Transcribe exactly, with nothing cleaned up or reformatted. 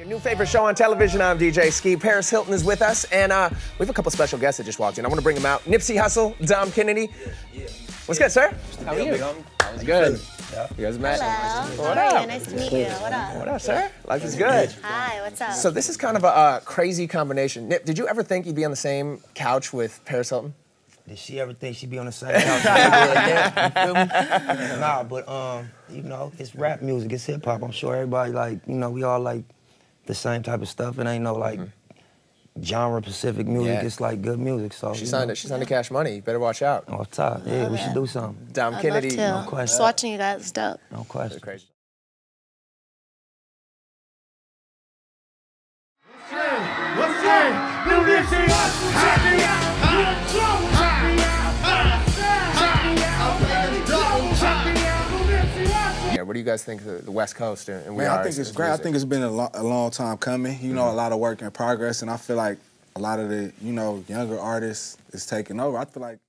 Your new favorite show on television. I'm D J Ski. Paris Hilton is with us, and uh, we have a couple special guests that just walked in. I want to bring them out. Nipsey Hussle, Dom Kennedy. Yeah, yeah. What's yeah. good, sir? How are you? I was good. Yeah. You guys met? Hello. What up? Nice to meet you. What up? What up, sir? Life is good. Hi, what's up? So this is kind of a uh, crazy combination. Nip, did you ever think you'd be on the same couch with Paris Hilton? Did she ever think she'd be on the same couch? Like, you feel me? Nah, but, um, you know, it's rap music, it's hip hop. I'm sure everybody, like, you know, we all like the same type of stuff. It ain't no, like, mm-hmm. genre-specific music. Yeah. It's, like, good music, so. She signed it. She signed the Cash Money. You better watch out. On top, yeah, we should do something. Dom I'd Kennedy. No question. Just watching you guys is dope. No question. Crazy. What's that? What's that? New Nipsey Hussle. Check me out. What do you guys think of the West Coast and where I think it's great. I think it's been a, lo a long time coming. You know, mm-hmm. a lot of work in progress, and I feel like a lot of the, you know, younger artists is taking over. I feel like